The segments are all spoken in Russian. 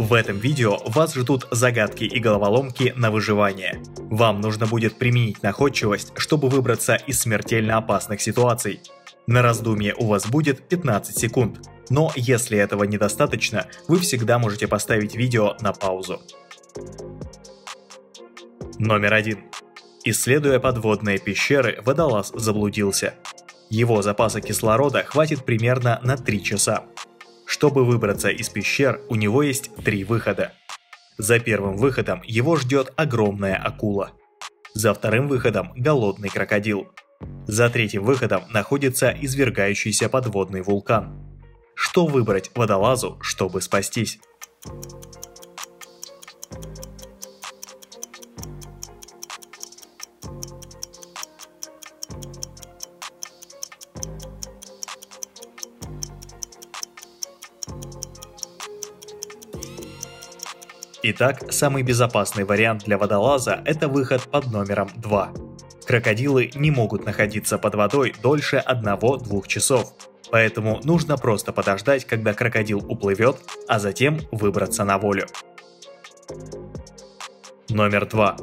В этом видео вас ждут загадки и головоломки на выживание. Вам нужно будет применить находчивость, чтобы выбраться из смертельно опасных ситуаций. На раздумье у вас будет 15 секунд, но если этого недостаточно, вы всегда можете поставить видео на паузу. Номер 1. Исследуя подводные пещеры, водолаз заблудился. Его запаса кислорода хватит примерно на 3 часа. Чтобы выбраться из пещер, у него есть 3 выхода. За первым выходом его ждет огромная акула. За вторым выходом – голодный крокодил. За третьим выходом находится извергающийся подводный вулкан. Что выбрать водолазу, чтобы спастись? Итак, самый безопасный вариант для водолаза – это выход под номером 2. Крокодилы не могут находиться под водой дольше 1-2 часов, поэтому нужно просто подождать, когда крокодил уплывет, а затем выбраться на волю. Номер 2.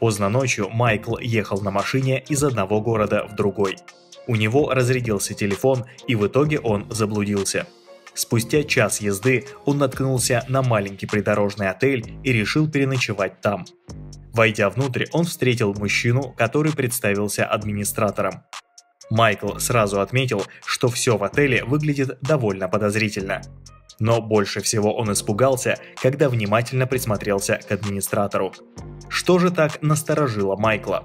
Поздно ночью Майкл ехал на машине из одного города в другой. У него разрядился телефон, и в итоге он заблудился. Спустя час езды он наткнулся на маленький придорожный отель и решил переночевать там. Войдя внутрь, он встретил мужчину, который представился администратором. Майкл сразу отметил, что все в отеле выглядит довольно подозрительно. Но больше всего он испугался, когда внимательно присмотрелся к администратору. Что же так насторожило Майкла?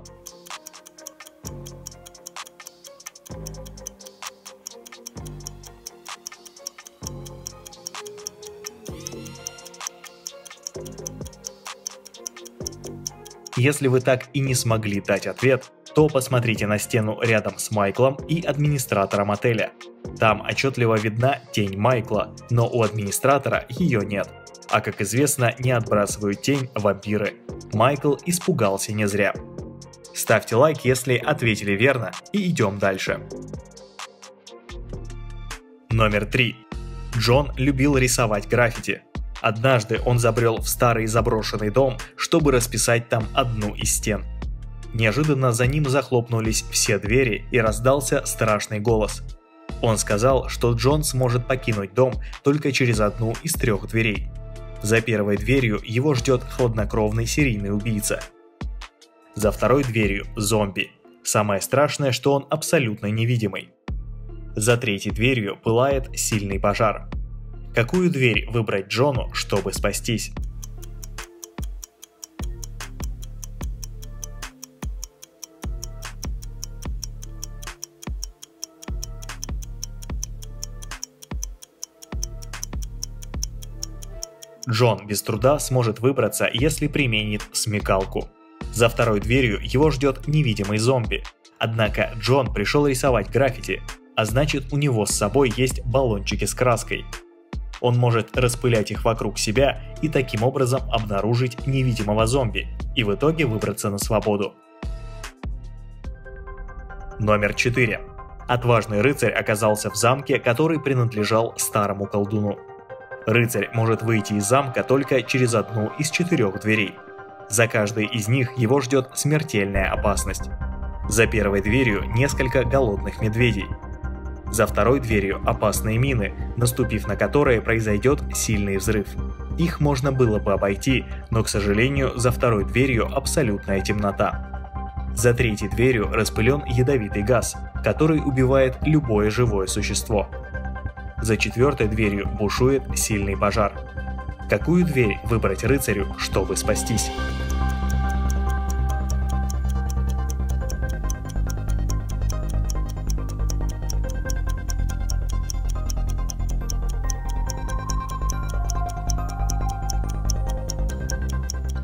Если вы так и не смогли дать ответ, то посмотрите на стену рядом с Майклом и администратором отеля. Там отчетливо видна тень Майкла, но у администратора ее нет. А как известно, не отбрасывают тень вампиры. Майкл испугался не зря. Ставьте лайк, если ответили верно, и идем дальше. Номер 3. Джон любил рисовать граффити. Однажды он забрел в старый заброшенный дом, чтобы расписать там одну из стен. Неожиданно за ним захлопнулись все двери и раздался страшный голос. Он сказал, что Джон сможет покинуть дом только через одну из 3 дверей. За первой дверью его ждет хладнокровный серийный убийца. За второй дверью – зомби. Самое страшное, что он абсолютно невидимый. За третьей дверью пылает сильный пожар. Какую дверь выбрать Джону, чтобы спастись? Джон без труда сможет выбраться, если применит смекалку. За второй дверью его ждет невидимый зомби. Однако Джон пришел рисовать граффити, а значит, у него с собой есть баллончики с краской. Он может распылять их вокруг себя и таким образом обнаружить невидимого зомби и в итоге выбраться на свободу. Номер 4. Отважный рыцарь оказался в замке, который принадлежал старому колдуну. Рыцарь может выйти из замка только через одну из 4 дверей. За каждой из них его ждет смертельная опасность. За первой дверью несколько голодных медведей. За второй дверью опасные мины, наступив на которые произойдет сильный взрыв. Их можно было бы обойти, но, к сожалению, за второй дверью абсолютная темнота. За третьей дверью распылен ядовитый газ, который убивает любое живое существо. За 4 дверью бушует сильный пожар. Какую дверь выбрать рыцарю, чтобы спастись?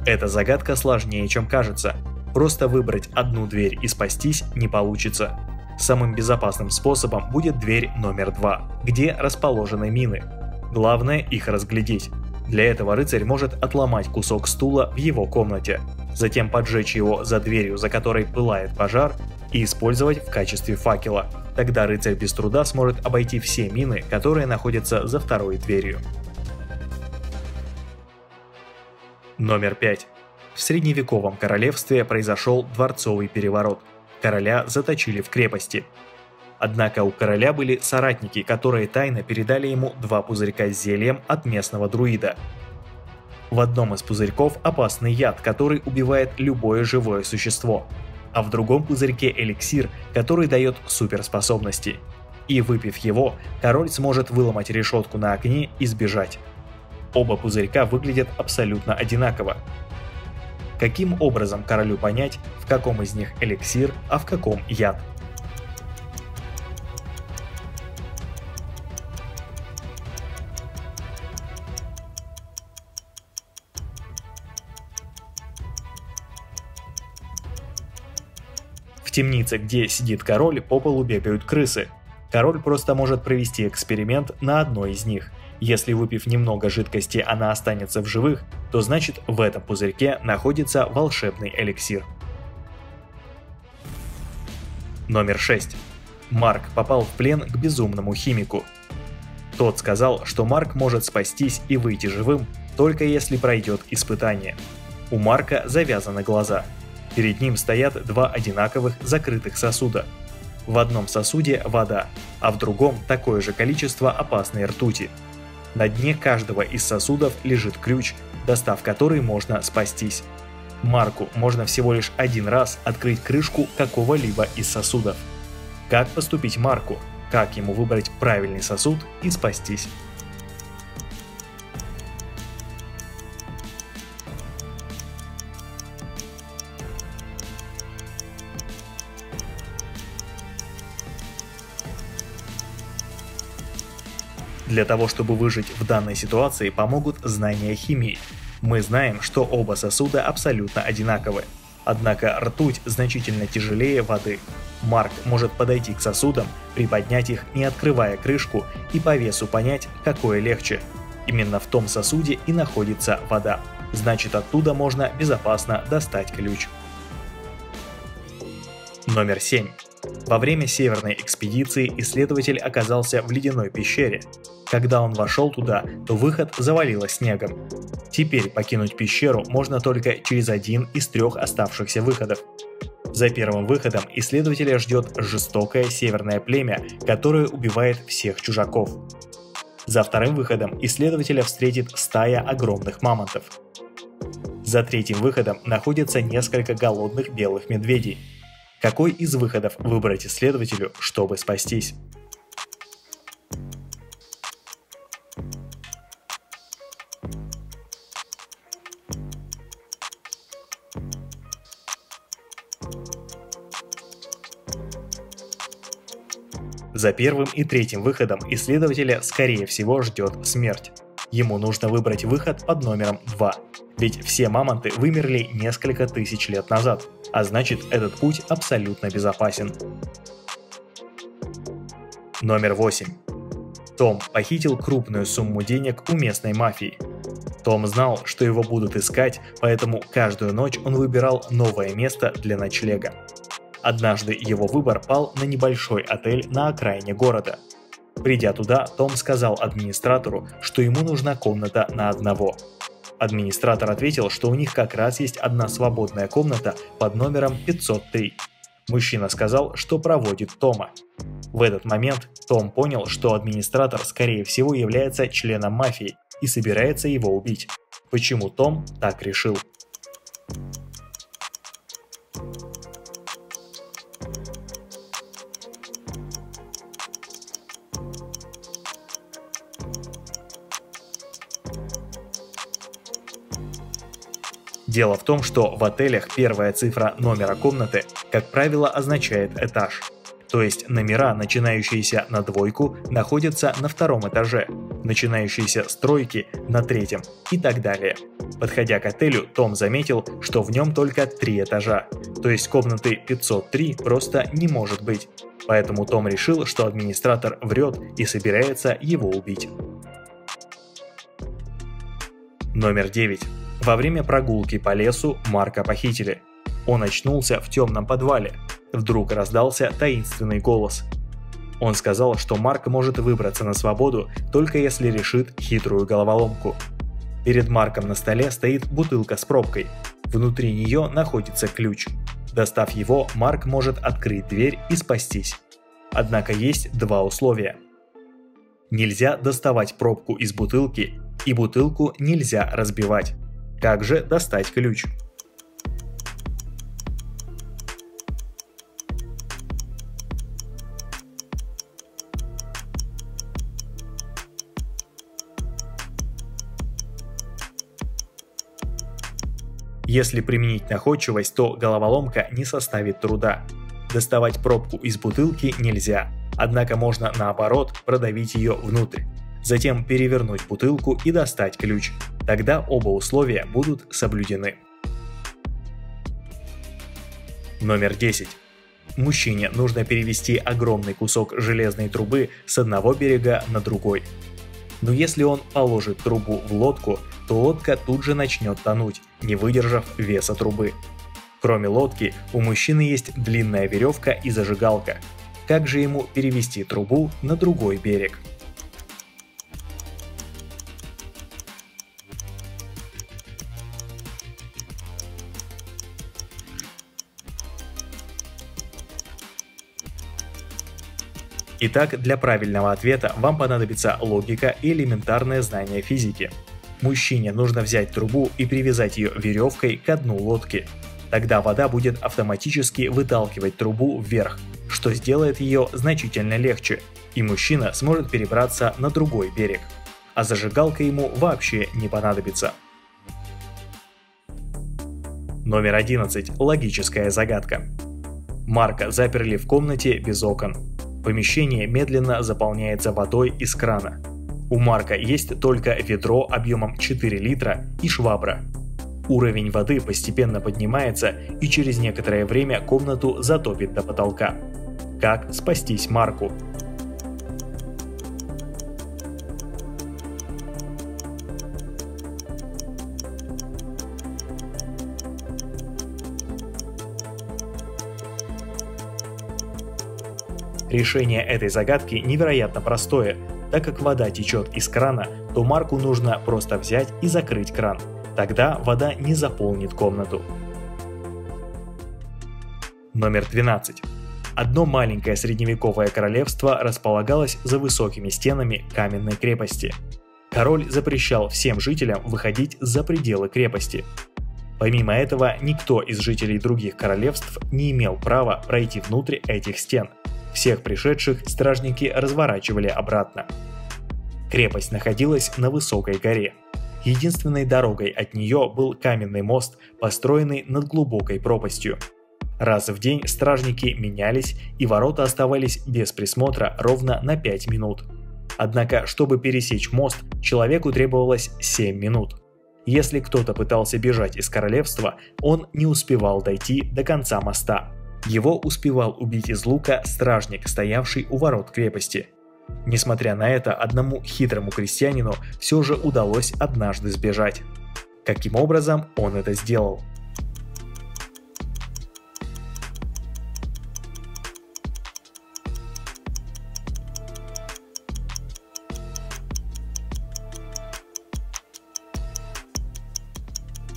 Эта загадка сложнее, чем кажется. Просто выбрать одну дверь и спастись не получится. Самым безопасным способом будет дверь номер 2, где расположены мины. Главное их разглядеть. Для этого рыцарь может отломать кусок стула в его комнате, затем поджечь его за дверью, за которой пылает пожар, и использовать в качестве факела. Тогда рыцарь без труда сможет обойти все мины, которые находятся за второй дверью. Номер 5. В средневековом королевстве произошел дворцовый переворот. Короля заточили в крепости. Однако у короля были соратники, которые тайно передали ему два пузырька с зельем от местного друида. В одном из пузырьков опасный яд, который убивает любое живое существо, а в другом пузырьке эликсир, который дает суперспособности. И выпив его, король сможет выломать решетку на окне и сбежать. Оба пузырька выглядят абсолютно одинаково. Каким образом королю понять, в каком из них эликсир, а в каком яд? В темнице, где сидит король, по полу бегают крысы. Король просто может провести эксперимент на одной из них. Если, выпив немного жидкости, она останется в живых, то значит в этом пузырьке находится волшебный эликсир. Номер 6. Марк попал в плен к безумному химику. Тот сказал, что Марк может спастись и выйти живым, только если пройдет испытание. У Марка завязаны глаза. Перед ним стоят два одинаковых закрытых сосуда. В одном сосуде вода, а в другом такое же количество опасной ртути. На дне каждого из сосудов лежит ключ, достав который можно спастись. Марку можно всего лишь один раз открыть крышку какого-либо из сосудов. Как поступить Марку? Как ему выбрать правильный сосуд и спастись? Для того, чтобы выжить в данной ситуации, помогут знания химии. Мы знаем, что оба сосуда абсолютно одинаковы. Однако ртуть значительно тяжелее воды. Марк может подойти к сосудам, приподнять их, не открывая крышку, и по весу понять, какое легче. Именно в том сосуде и находится вода. Значит, оттуда можно безопасно достать ключ. Номер 7. Во время северной экспедиции исследователь оказался в ледяной пещере. Когда он вошел туда, то выход завалило снегом. Теперь покинуть пещеру можно только через один из трех оставшихся выходов. За первым выходом исследователя ждет жестокое северное племя, которое убивает всех чужаков. За вторым выходом исследователя встретит стая огромных мамонтов. За третьим выходом находятся несколько голодных белых медведей. Какой из выходов выбрать исследователю, чтобы спастись? За первым и третьим выходом исследователя, скорее всего, ждет смерть. Ему нужно выбрать выход под номером 2, ведь все мамонты вымерли несколько тысяч лет назад, а значит, этот путь абсолютно безопасен. Номер 8. Том похитил крупную сумму денег у местной мафии. Том знал, что его будут искать, поэтому каждую ночь он выбирал новое место для ночлега. Однажды его выбор пал на небольшой отель на окраине города. Придя туда, Том сказал администратору, что ему нужна комната на одного. Администратор ответил, что у них как раз есть одна свободная комната под номером 503. Мужчина сказал, что проводит Тома. В этот момент Том понял, что администратор, скорее всего, является членом мафии и собирается его убить. Почему Том так решил? Дело в том, что в отелях первая цифра номера комнаты, как правило, означает этаж. То есть номера, начинающиеся на двойку, находятся на втором этаже, начинающиеся с тройки на третьем и так далее. Подходя к отелю, Том заметил, что в нем только 3 этажа, то есть комнаты 503 просто не может быть. Поэтому Том решил, что администратор врет и собирается его убить. Номер 9. Во время прогулки по лесу Марка похитили. Он очнулся в темном подвале. Вдруг раздался таинственный голос. Он сказал, что Марк может выбраться на свободу, только если решит хитрую головоломку. Перед Марком на столе стоит бутылка с пробкой. Внутри нее находится ключ. Достав его, Марк может открыть дверь и спастись. Однако есть два условия. Нельзя доставать пробку из бутылки, и бутылку нельзя разбивать. Как же достать ключ? Если применить находчивость, то головоломка не составит труда. Доставать пробку из бутылки нельзя, однако можно наоборот продавить ее внутрь. Затем перевернуть бутылку и достать ключ. Тогда оба условия будут соблюдены. Номер 10. Мужчине нужно перевести огромный кусок железной трубы с одного берега на другой. Но если он положит трубу в лодку, то лодка тут же начнет тонуть, не выдержав веса трубы. Кроме лодки, у мужчины есть длинная веревка и зажигалка. Как же ему перевести трубу на другой берег? Итак, для правильного ответа вам понадобится логика и элементарное знание физики. Мужчине нужно взять трубу и привязать ее веревкой к дну лодки. Тогда вода будет автоматически выталкивать трубу вверх, что сделает ее значительно легче, и мужчина сможет перебраться на другой берег. А зажигалка ему вообще не понадобится. Номер 11. Логическая загадка. Марка заперли в комнате без окон. Помещение медленно заполняется водой из крана. У Марка есть только ведро объемом 4 литра и швабра. Уровень воды постепенно поднимается, и через некоторое время комнату затопит до потолка. Как спастись Марку? Решение этой загадки невероятно простое. Так как вода течет из крана, то Марку нужно просто взять и закрыть кран. Тогда вода не заполнит комнату. Номер 12. Одно маленькое средневековое королевство располагалось за высокими стенами каменной крепости. Король запрещал всем жителям выходить за пределы крепости. Помимо этого, никто из жителей других королевств не имел права пройти внутрь этих стен. Всех пришедших стражники разворачивали обратно. Крепость находилась на высокой горе. Единственной дорогой от нее был каменный мост, построенный над глубокой пропастью. Раз в день стражники менялись, и ворота оставались без присмотра ровно на 5 минут. Однако, чтобы пересечь мост, человеку требовалось 7 минут. Если кто-то пытался бежать из королевства, он не успевал дойти до конца моста. Его успевал убить из лука стражник, стоявший у ворот крепости. Несмотря на это, одному хитрому крестьянину все же удалось однажды сбежать. Каким образом он это сделал?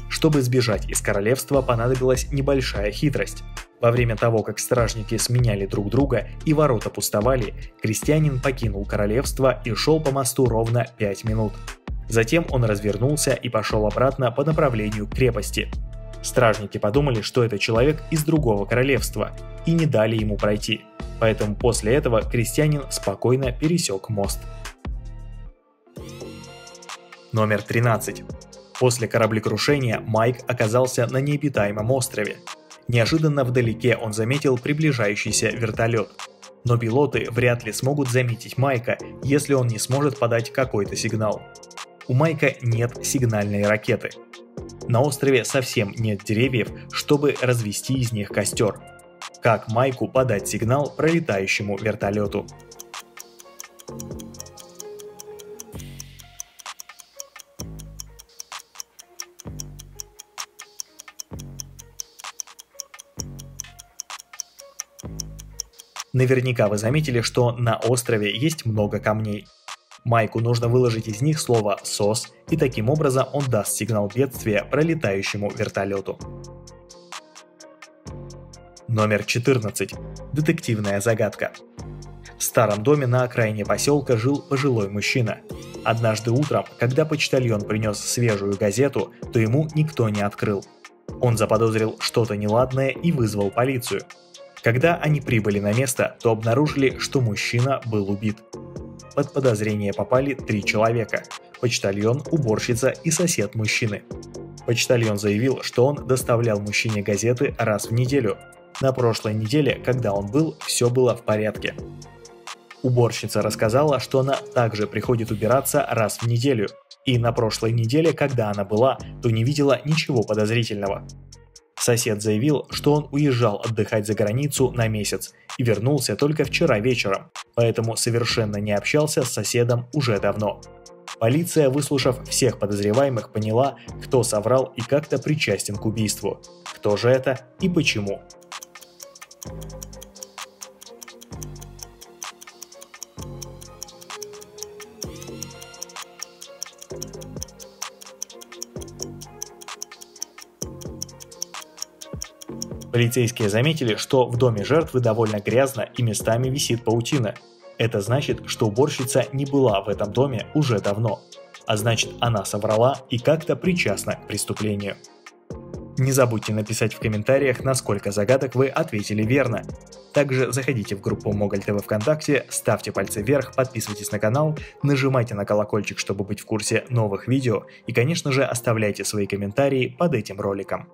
Чтобы сбежать из королевства, понадобилась небольшая хитрость. Во время того, как стражники сменяли друг друга и ворота пустовали, крестьянин покинул королевство и шел по мосту ровно 5 минут. Затем он развернулся и пошел обратно по направлению к крепости. Стражники подумали, что это человек из другого королевства, и не дали ему пройти. Поэтому после этого крестьянин спокойно пересек мост. Номер 13. После кораблекрушения Майк оказался на необитаемом острове. Неожиданно вдалеке он заметил приближающийся вертолет. Но пилоты вряд ли смогут заметить Майка, если он не сможет подать какой-то сигнал. У Майка нет сигнальной ракеты. На острове совсем нет деревьев, чтобы развести из них костер. Как Майку подать сигнал пролетающему вертолету? Наверняка вы заметили, что на острове есть много камней. Майку нужно выложить из них слово «SOS», и таким образом он даст сигнал бедствия пролетающему вертолету. Номер 14. Детективная загадка. В старом доме на окраине поселка жил пожилой мужчина. Однажды утром, когда почтальон принес свежую газету, то ему никто не открыл. Он заподозрил что-то неладное и вызвал полицию. Когда они прибыли на место, то обнаружили, что мужчина был убит. Под подозрение попали 3 человека – почтальон, уборщица и сосед мужчины. Почтальон заявил, что он доставлял мужчине газеты раз в неделю. На прошлой неделе, когда он был, все было в порядке. Уборщица рассказала, что она также приходит убираться раз в неделю, и на прошлой неделе, когда она была, то не видела ничего подозрительного. Сосед заявил, что он уезжал отдыхать за границу на месяц и вернулся только вчера вечером, поэтому совершенно не общался с соседом уже давно. Полиция, выслушав всех подозреваемых, поняла, кто соврал и как-то причастен к убийству. Кто же это и почему? Полицейские заметили, что в доме жертвы довольно грязно и местами висит паутина. Это значит, что уборщица не была в этом доме уже давно. А значит, она соврала и как-то причастна к преступлению. Не забудьте написать в комментариях, на сколько загадок вы ответили верно. Также заходите в группу МОГОЛ ТВ ВКонтакте, ставьте пальцы вверх, подписывайтесь на канал, нажимайте на колокольчик, чтобы быть в курсе новых видео и, конечно же, оставляйте свои комментарии под этим роликом.